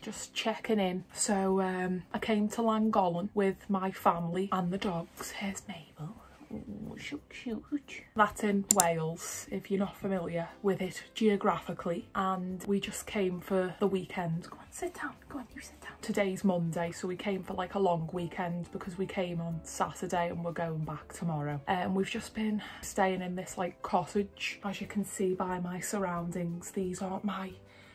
Just checking in. So I came to Llangollen with my family and the dogs. Here's Mabel. Ooh, shoot, shoot. That's in Wales, if you're not familiar with it geographically. And we just came for the weekend. Go on, sit down. Go on, you sit down. Today's Monday, so we came for like a long weekend because we came on Saturday and we're going back tomorrow. And we've just been staying in this like cottage. As you can see by my surroundings, these aren't my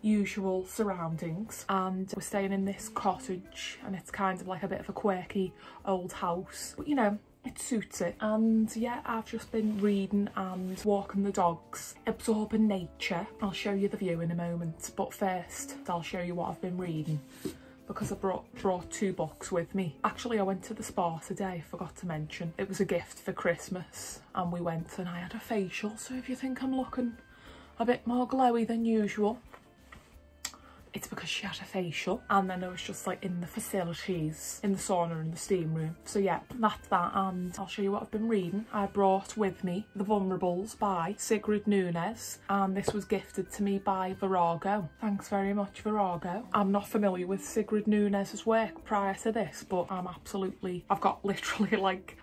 usual surroundings, and we're staying in this cottage, and it's kind of like a bit of a quirky old house, but you know, it suits it. And yeah, I've just been reading and walking the dogs, absorbing nature. I'll show you the view in a moment, but first I'll show you what I've been reading, because I brought two books with me. Actually, I went to the spa today, forgot to mention. It was a gift for Christmas, and we went and I had a facial, so if you think I'm looking a bit more glowy than usual, it's because she had a facial. And then I was just like in the facilities, in the sauna and the steam room. So yeah, that's that, and I'll show you what I've been reading. I brought with me The Vulnerables by Sigrid Nunez, and this was gifted to me by Virago. Thanks very much, Virago. I'm not familiar with Sigrid Nunez's work prior to this, but I've got literally like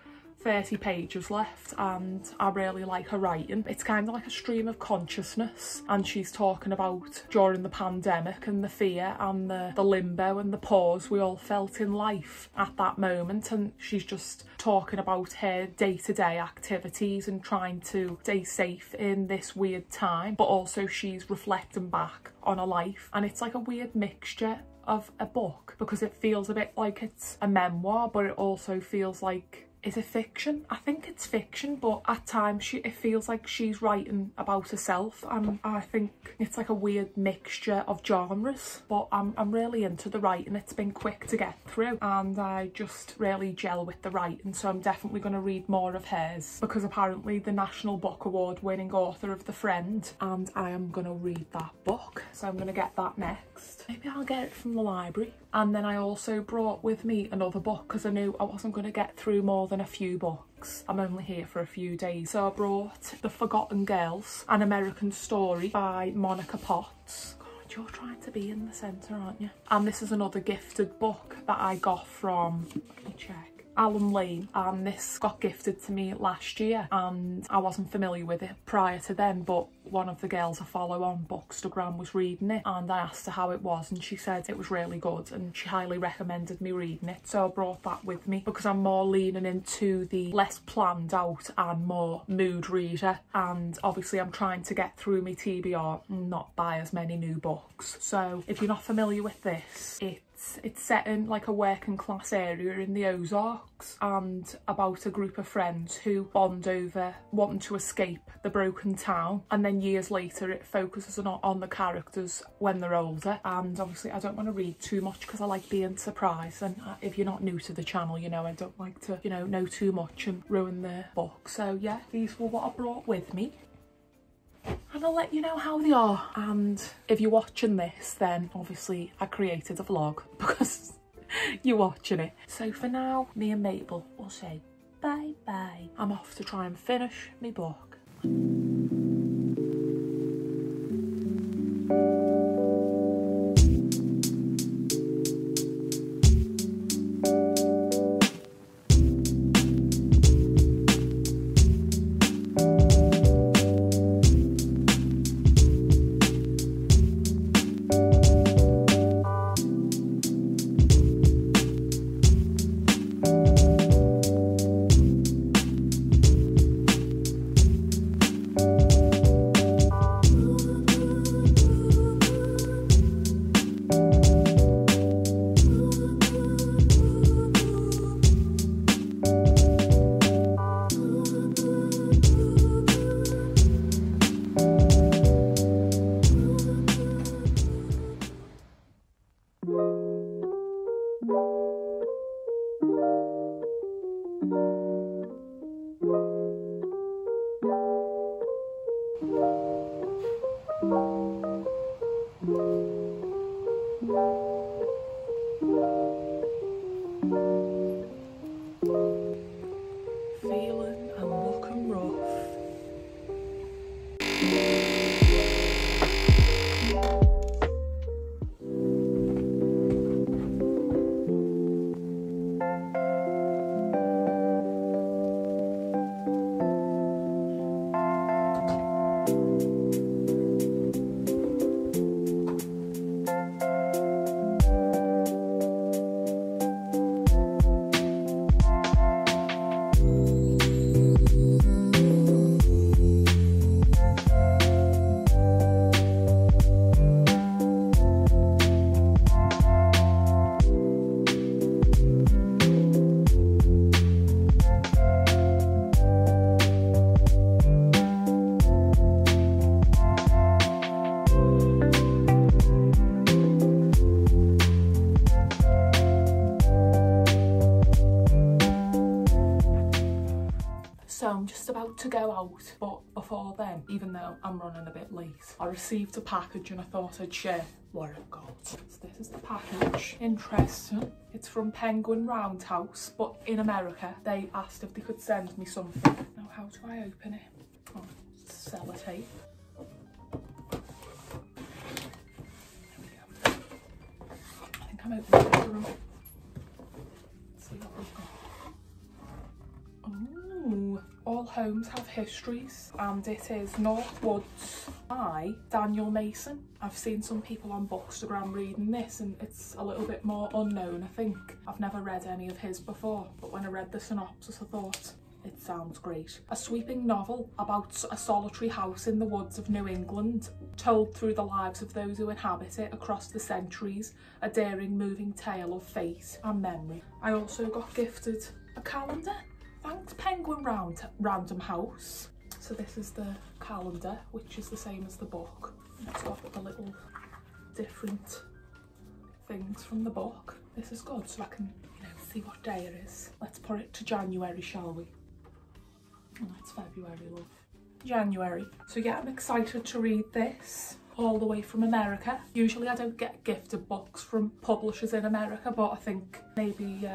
30 pages left, and I really like her writing. It's kind of like a stream of consciousness, and she's talking about during the pandemic and the fear and the limbo and the pause we all felt in life at that moment. And she's just talking about her day-to-day activities and trying to stay safe in this weird time, but also she's reflecting back on her life. And it's like a weird mixture of a book, because it feels a bit like it's a memoir, but it also feels like, is it fiction? I think it's fiction, but at times it feels like she's writing about herself, and I think it's like a weird mixture of genres. But I'm really into the writing. It's been quick to get through, and I just really gel with the writing, so I'm definitely going to read more of hers, because apparently the National Book Award winning author of The Friend, and I am going to read that book, so I'm going to get that next. Maybe I'll get it from the library. And then I also brought with me another book, because I knew I wasn't going to get through more than a few books. I'm only here for a few days. So I brought The Forgotten Girls, An American Story by Monica Potts. God, you're trying to be in the centre, aren't you? And this is another gifted book that I got from, let me check, Alan Lane, and this got gifted to me last year and I wasn't familiar with it prior to then, but one of the girls I follow on Bookstagram was reading it and I asked her how it was and she said it was really good and she highly recommended me reading it, so I brought that with me because I'm more leaning into the less planned out and more mood reader, and obviously I'm trying to get through my TBR and not buy as many new books. So if you're not familiar with this, it's set in like a working class area in the Ozarks and about a group of friends who bond over wanting to escape the broken town, and then years later it focuses on the characters when they're older. And obviously I don't want to read too much because I like being surprised, and if you're not new to the channel, you know, I don't like to, you know too much and ruin the book. So yeah, these were what I brought with me. And I'll let you know how they are. And if you're watching this, then obviously I created a vlog because you're watching it. So for now, me and Mabel will say bye bye. I'm off to try and finish my book. So I'm just about to go out, but before then, even though I'm running a bit late, I received a package and I thought I'd share what I've got. So this is the package. Interesting. It's from Penguin Roundhouse, but in America. They asked if they could send me something. Now, how do I open it? Oh, sellotape. There we go. I think I'm opening the other one. Let's see what we've got. Ooh, all homes have histories, and it is North Woods by Daniel Mason. I've seen some people on Bookstagram reading this and it's a little bit more unknown, I think. I've never read any of his before, but when I read the synopsis I thought, it sounds great. A sweeping novel about a solitary house in the woods of New England, told through the lives of those who inhabit it across the centuries, a daring, moving tale of fate and memory. I also got gifted a calendar. Thanks, Penguin Random House. So this is the calendar, which is the same as the book. It's got the little different things from the book. This is good, so I can, you know, see what day it is. Let's put it to January, shall we? Oh, that's February, love. January. So yeah, I'm excited to read this. All the way from America. Usually I don't get gifted books from publishers in America, but I think maybe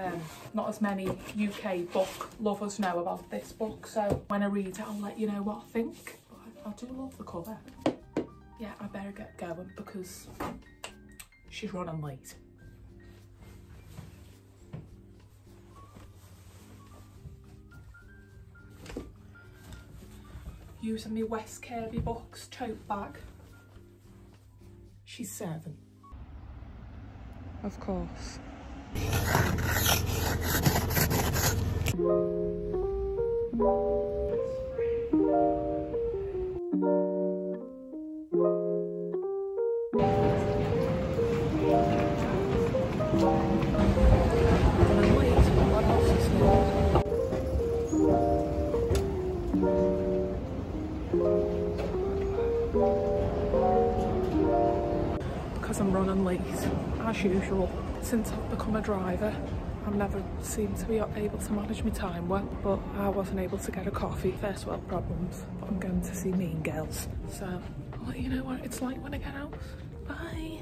not as many UK book lovers know about this book, so when I read it I'll let you know what I think. But I do love the cover. yeah, I better get going because she's running late. Using my West Kirby box tote bag. She's serving. Of course. I'm running late as usual. Since I've become a driver, I've never seemed to be able to manage my time well, but I wasn't able to get a coffee. First world problems. But I'm going to see Mean Girls, so I'll let you know what it's like when I get out. Bye.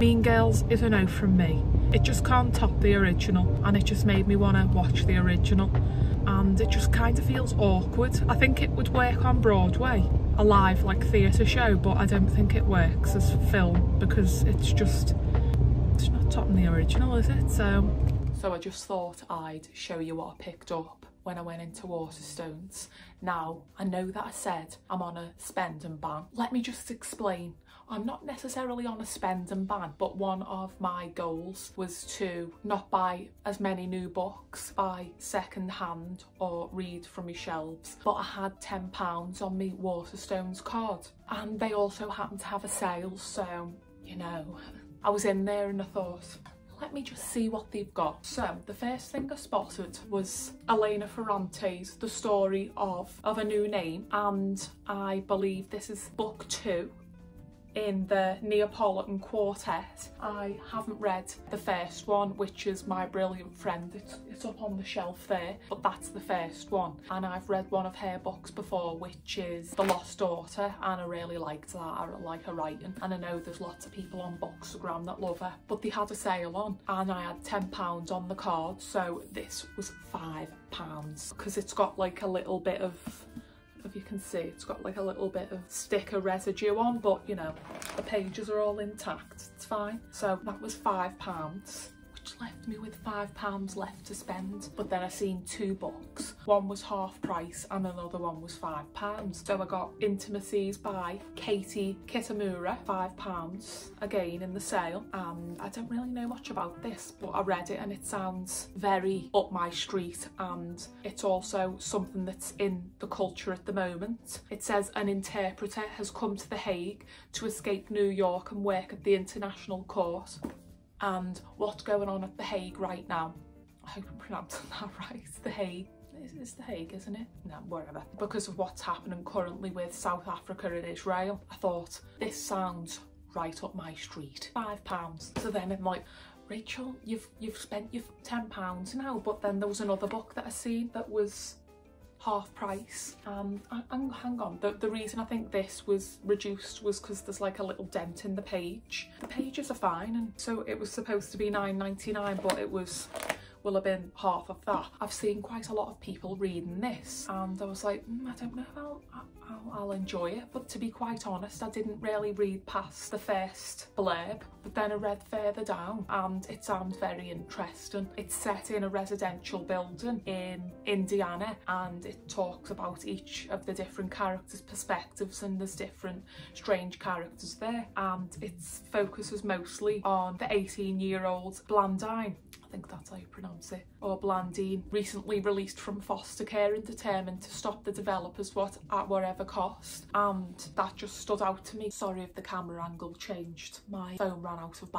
Mean Girls is a no from me. It just can't top the original, and it just made me want to watch the original, and it just kind of feels awkward. I think it would work on Broadway, a live like theatre show, but I don't think it works as film because it's not topping the original, is it? So I just thought I'd show you what I picked up when I went into Waterstones. Now, I know that I said I'm on a spend and ban. Let me just explain. I'm not necessarily on a spend and ban, but one of my goals was to not buy as many new books, buy second hand or read from my shelves. But I had £10 on me Waterstones card, and they also happened to have a sale, so, you know, I was in there and I thought, let me just see what they've got. So the first thing I spotted was Elena Ferrante's The Story of a New Name, and I believe this is book 2 in the Neapolitan quartet. I haven't read the first one, which is My Brilliant Friend. It's up on the shelf there, but that's the first one. And I've read one of her books before, which is The Lost Daughter, and I really liked that. I like her writing, and I know there's lots of people on Bookstagram that love her, but they had a sale on and I had £10 on the card, so this was £5 because it's got like a little bit of, if you can see, it's got like a little bit of sticker residue on, but you know, the pages are all intact, it's fine. So that was £5, which left me with £5 left to spend. But then I seen 2 books. One was half price and another one was £5. So I got Intimacies by Katie Kitamura, £5, again in the sale. And I don't really know much about this, but I read it and it sounds very up my street, and it's also something that's in the culture at the moment. It says an interpreter has come to The Hague to escape New York and work at the international court. And what's going on at The Hague right now? I hope I'm pronouncing that right. The Hague. It's The Hague, isn't it? No, whatever. Because of what's happening currently with South Africa and Israel, I thought, this sounds right up my street. £5. So then I'm like, Rachel, you've spent your £10 now. But then there was another book that I seen that was half price. Hang on, the reason I think this was reduced was because there's like a little dent in the page. The pages are fine, and so it was supposed to be £9.99, but it was will have been half of that. I've seen quite a lot of people reading this and I was like, I don't know if I'll enjoy it, but to be quite honest I didn't really read past the first blurb, but then I read further down and it sounds very interesting. It's set in a residential building in Indiana and it talks about each of the different characters' perspectives, and there's different strange characters there, and it focuses mostly on the 18-year-old Blandine, I think that's how you pronounce it, or Blandine, recently released from foster care and determined to stop the developers at whatever cost, and that just stood out to me. Sorry if the camera angle changed, my phone ran out of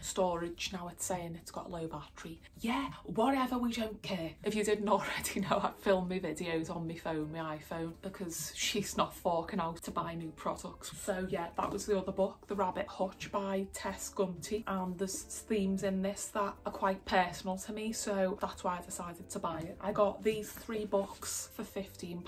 storage, now it's saying it's got low battery. Yeah, whatever, we don't care. If you didn't already know, I film my videos on my phone, my iPhone, because she's not forking out to buy new products. So yeah, that was the other book, The Rabbit Hutch by Tess Gunty, and there's themes in this that are quite personal to me, so that's why I decided to buy it. I got these three books for £15,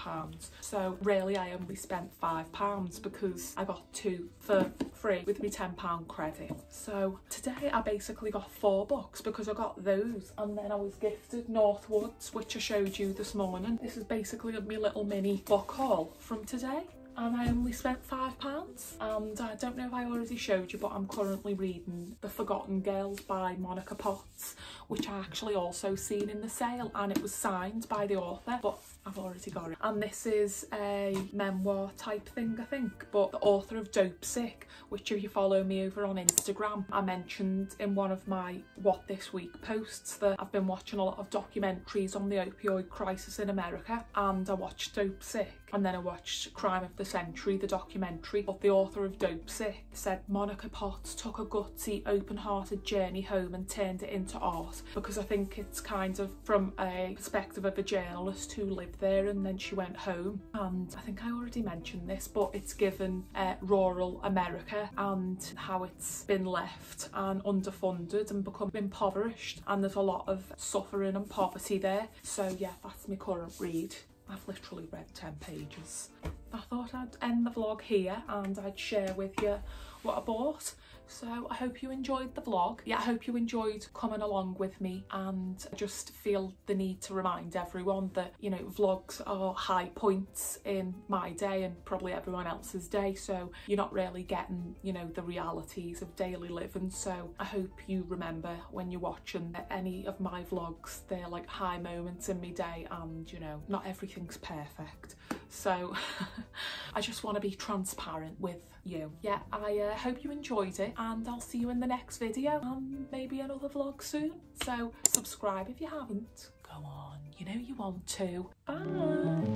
so really I only spent £5 because I got two for free with my £10 credit. So today I basically got four books because I got those, and then I was gifted North Woods, which I showed you this morning. This is basically my little mini book haul from today. And I only spent £5, and I don't know if I already showed you, but I'm currently reading The Forgotten Girls by Monica Potts, which I actually also seen in the sale, and it was signed by the author, but I've already got it. And this is a memoir type thing, I think, but the author of Dopesick, which if you follow me over on Instagram, I mentioned in one of my What This Week posts that I've been watching a lot of documentaries on the opioid crisis in America, and I watched Dopesick, and then I watched Crime of the Century, the documentary. But the author of Dopesick said Monica Potts took a gutsy, open-hearted journey home and turned it into art, because I think it's kind of from a perspective of a journalist who lived there and then she went home. And I think I already mentioned this, but it's given rural America and how it's been left and underfunded and become impoverished, and there's a lot of suffering and poverty there. So yeah, that's my current read. I've literally read 10 pages. I thought I'd end the vlog here and I'd share with you what I bought. So I hope you enjoyed the vlog. Yeah, I hope you enjoyed coming along with me, and I just feel the need to remind everyone that, you know, vlogs are high points in my day and probably everyone else's day, so you're not really getting, you know, the realities of daily living. So I hope you remember when you're watching that any of my vlogs, they're like high moments in my day, and, you know, not everything's perfect. So I just want to be transparent with you. Yeah, I hope you enjoyed it, and I'll see you in the next video and maybe another vlog soon. So subscribe if you haven't. Go on, you know you want to. Bye.